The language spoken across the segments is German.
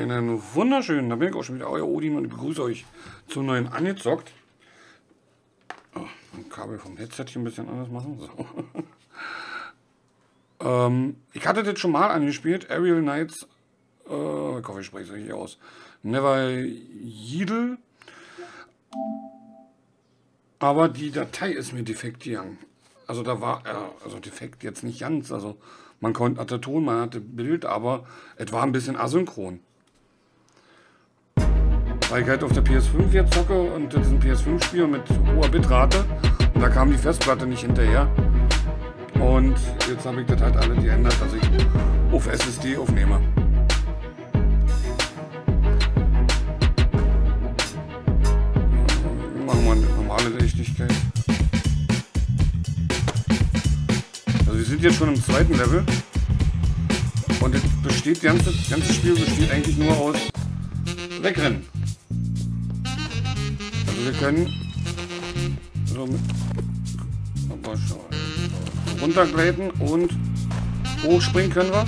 Einen wunderschönen, da bin ich auch schon wieder, euer Odin, und ich begrüße euch zum neuen Angezockt. Oh, ein Kabel vom Headset hier ein bisschen anders machen. So. Ich hatte das schon mal angespielt, Aerial Knight's, ich hoffe, ich spreche es richtig aus, Never Yield. Aber die Datei ist mir defekt gegangen. Also da war, also defekt jetzt nicht ganz, also man konnte, hatte Ton, man hatte Bild, aber es war ein bisschen asynchron. Weil ich halt auf der PS5 jetzt zocke und das ist ein PS5-Spiel mit hoher Bitrate und da kam die Festplatte nicht hinterher. Und jetzt habe ich das halt alle geändert, dass ich auf SSD aufnehme. Machen wir eine normale Leichtigkeit. Wir sind jetzt schon im zweiten Level und das besteht, das ganze Spiel besteht eigentlich nur aus Wegrennen. Also wir können so runtergleiten und hochspringen können wir.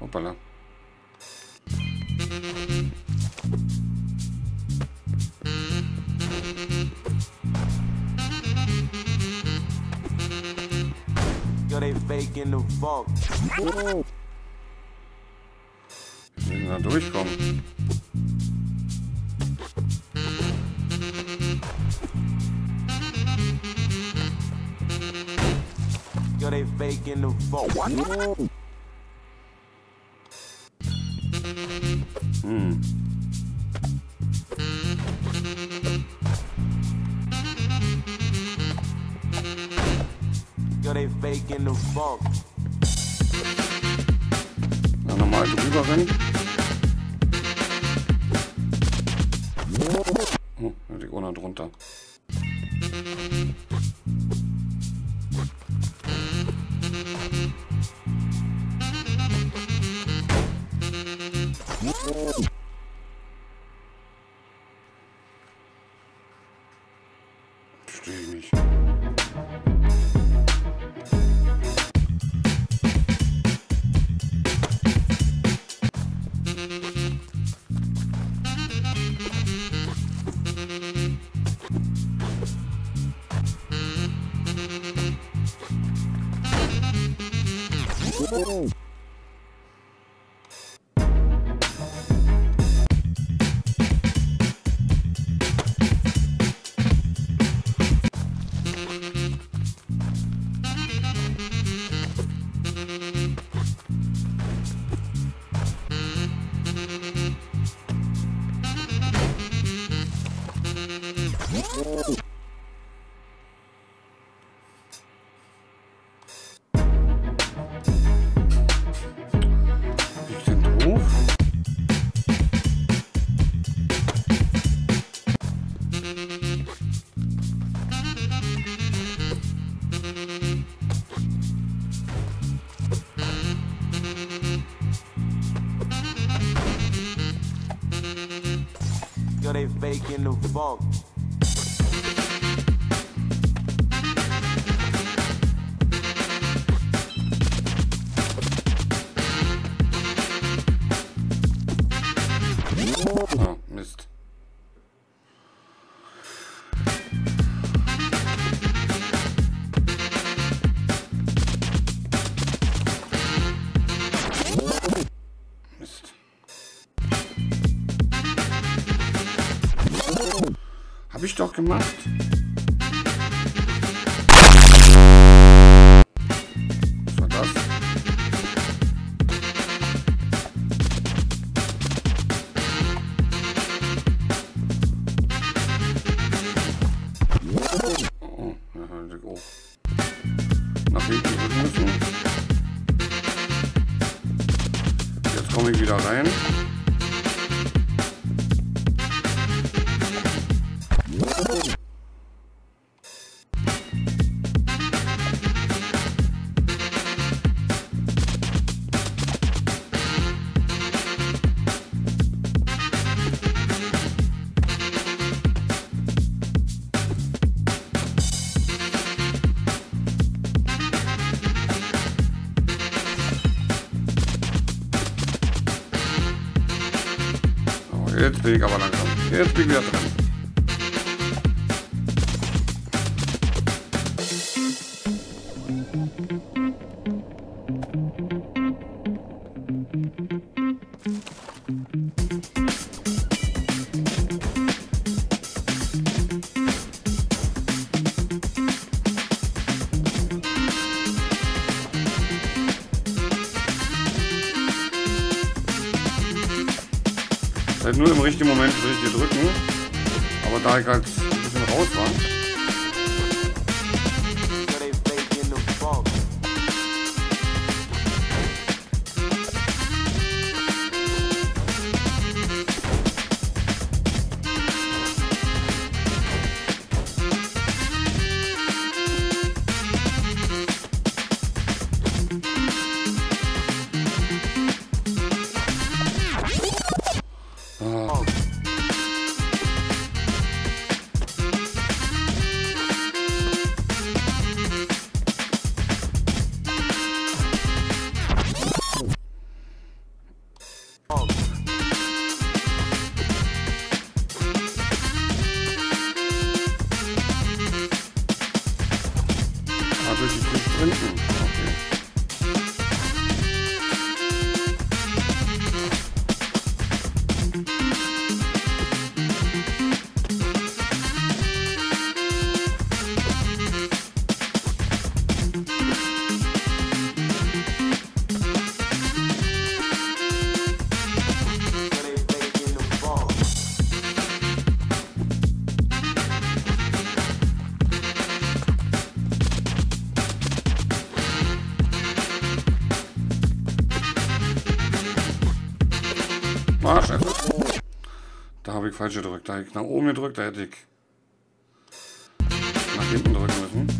Hoppala. Oh. Wir müssen da durchkommen. Oh. Dann nochmal drüber rennen. Oh, die Urne drunter. Verstehe ich nicht. In the fog. Oh, Mist. Hab ich doch gemacht. Was war das? Oh, ja, halt ich auch. Nach hinten drücken müssen. Jetzt komme ich wieder rein. Jetzt bin ich aber langsam. Jetzt bin ich wieder dran. Nur im richtigen Moment will ich hier drücken, aber da ich halt ein bisschen raus war. Da habe ich falsch gedrückt. Da hätte ich nach oben gedrückt, da hätte ich nach hinten drücken müssen.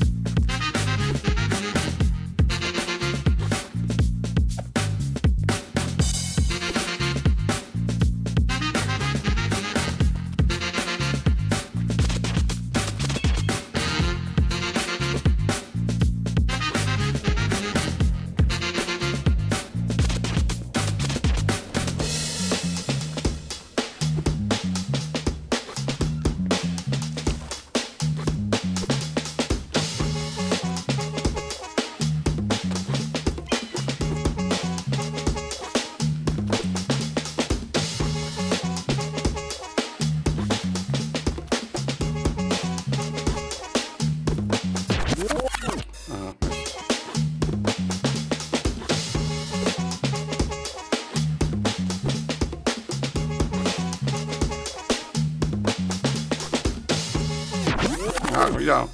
Ja.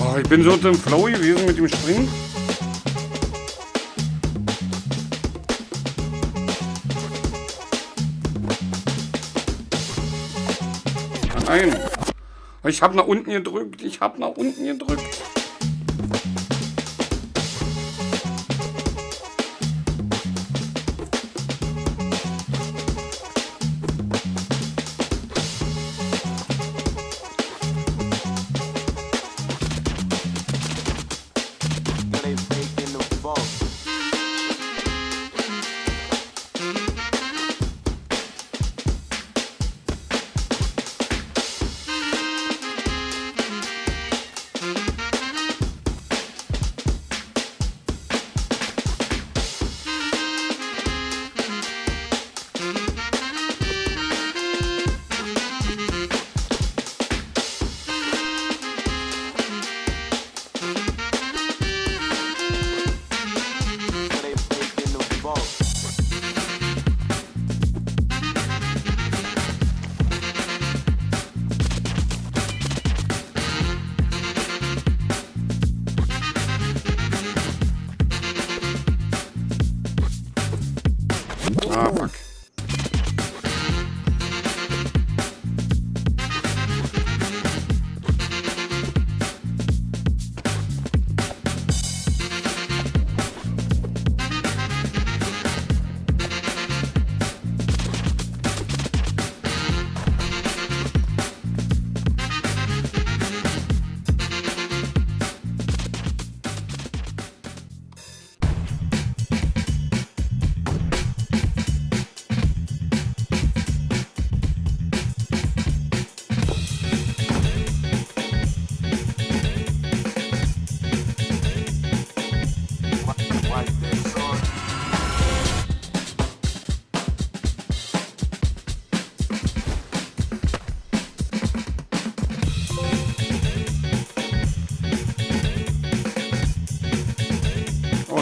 Oh, ich bin so im Flow gewesen mit dem Springen. Nein. Ich habe nach unten gedrückt. Ich habe nach unten gedrückt.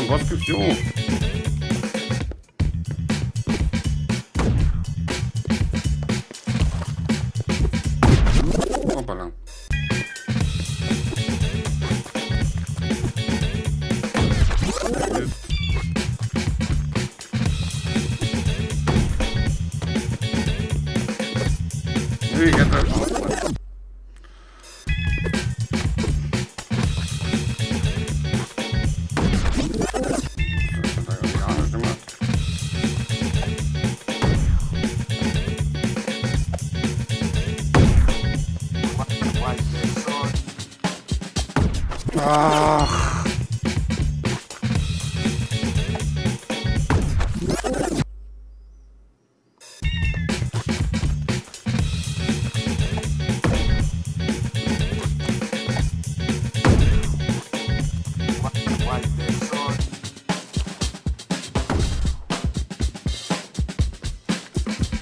Ahnung, was gibt's hier oben? Hoppala. Hey, get that. Ach.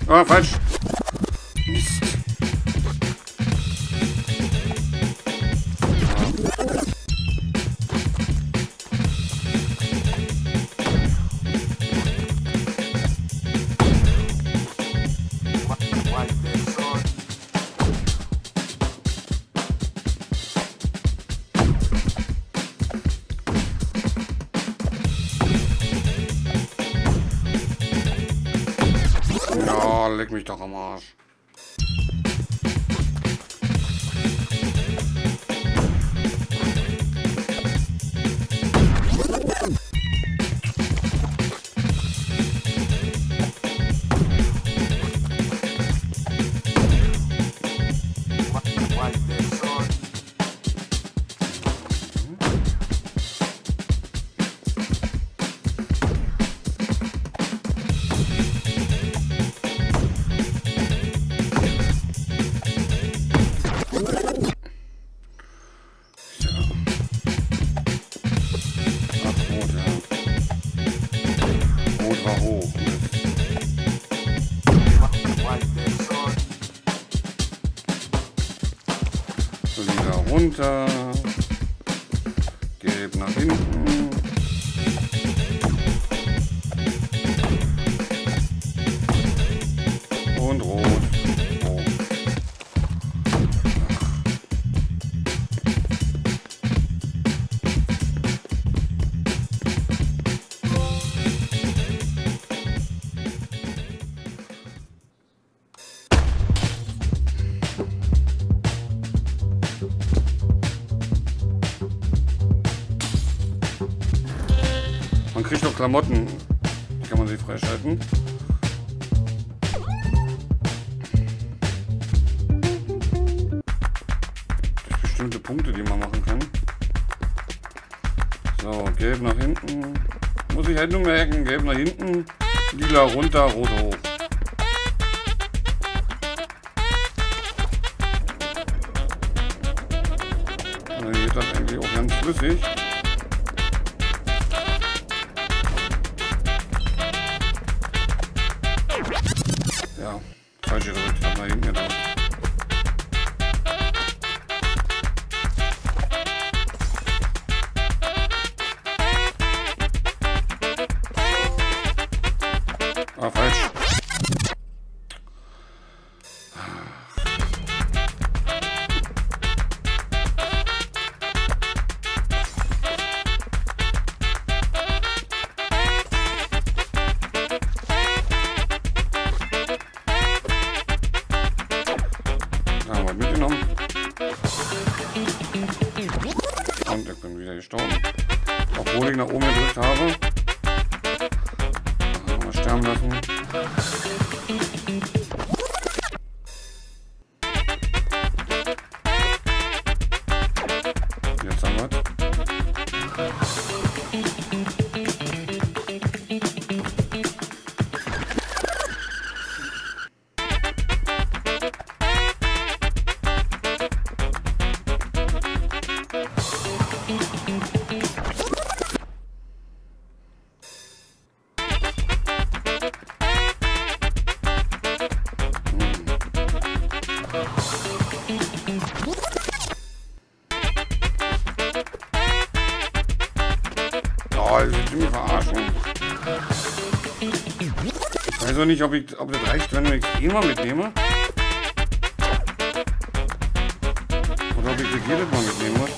Ah, falsch. Leck mich doch am Arsch. Runter, gelb nach hinten. Und rot. Oh. Man kriegt noch Klamotten, kann man sie freischalten. Durch bestimmte Punkte, die man machen kann. So, gelb nach hinten. Muss ich halt nur merken, gelb nach hinten, lila runter, rot hoch. Dann geht das eigentlich auch ganz flüssig. Ja, falsch gedrückt, ich hab nach hinten gedrückt. Ah, falsch. Und ich bin wieder gestorben. Obwohl ich nach oben gedrückt habe. Mal sterben lassen. Jetzt haben wir Alter, willst du mich verarschen? Ich weiß auch nicht, ob das reicht, wenn ich immer mitnehme. Oder ob ich das jedes Mal mitnehmen muss.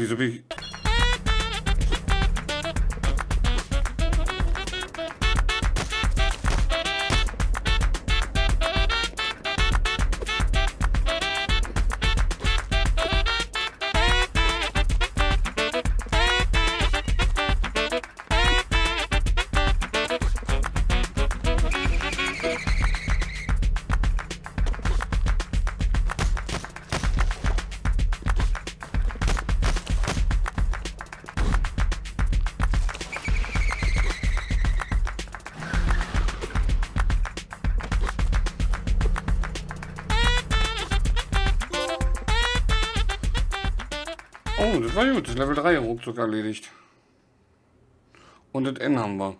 Wieso bin ich... Oh, das war gut. Das Level 3 ruckzuck erledigt. Und das N haben wir.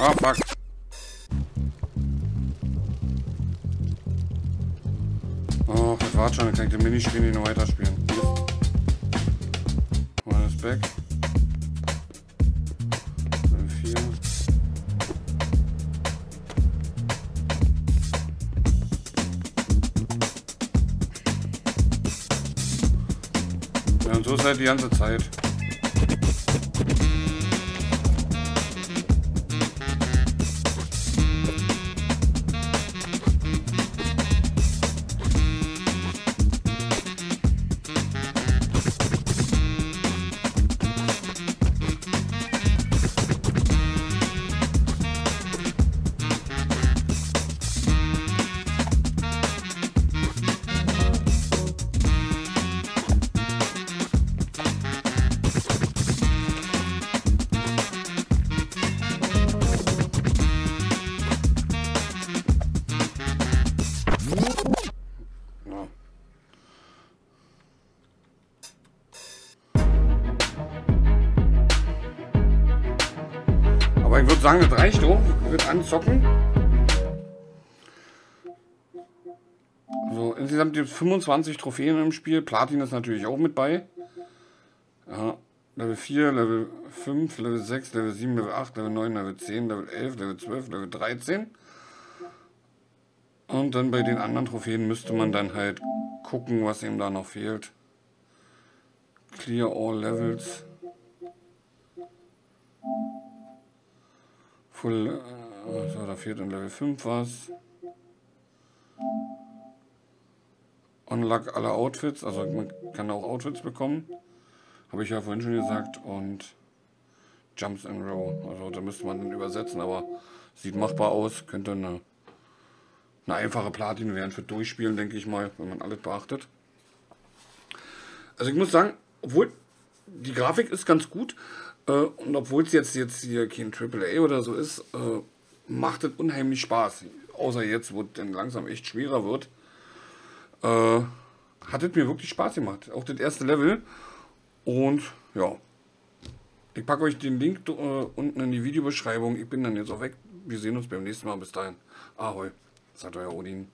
Ah, fuck. Oh, das war's schon. Ich kann den Minispiel nicht noch weiterspielen. One is back. So seid die ganze Zeit. Sagen, das reicht doch, wird anzocken. So, insgesamt gibt es 25 Trophäen im Spiel. Platin ist natürlich auch mit bei. Ja, Level 4, Level 5, Level 6, Level 7, Level 8, Level 9, Level 10, Level 11, Level 12, Level 13. Und dann bei den anderen Trophäen müsste man dann halt gucken, was ihm da noch fehlt. Clear all levels. Cool, so, da fehlt in Level 5 was. Unlock alle Outfits, also man kann auch Outfits bekommen. Habe ich ja vorhin schon gesagt. Und Jumps in Row, also da müsste man dann übersetzen, aber sieht machbar aus. Könnte eine einfache Platin werden für Durchspielen, denke ich mal, wenn man alles beachtet. Also ich muss sagen, obwohl die Grafik ist ganz gut, und obwohl es jetzt hier kein AAA oder so ist, macht es unheimlich Spaß. Außer jetzt, wo es dann langsam echt schwerer wird. Hat es mir wirklich Spaß gemacht. Auch das erste Level. Und ja, Ich packe euch den Link unten in die Videobeschreibung. Ich bin dann jetzt auch weg. Wir sehen uns beim nächsten Mal. Bis dahin. Ahoi. Sagt euer Odin.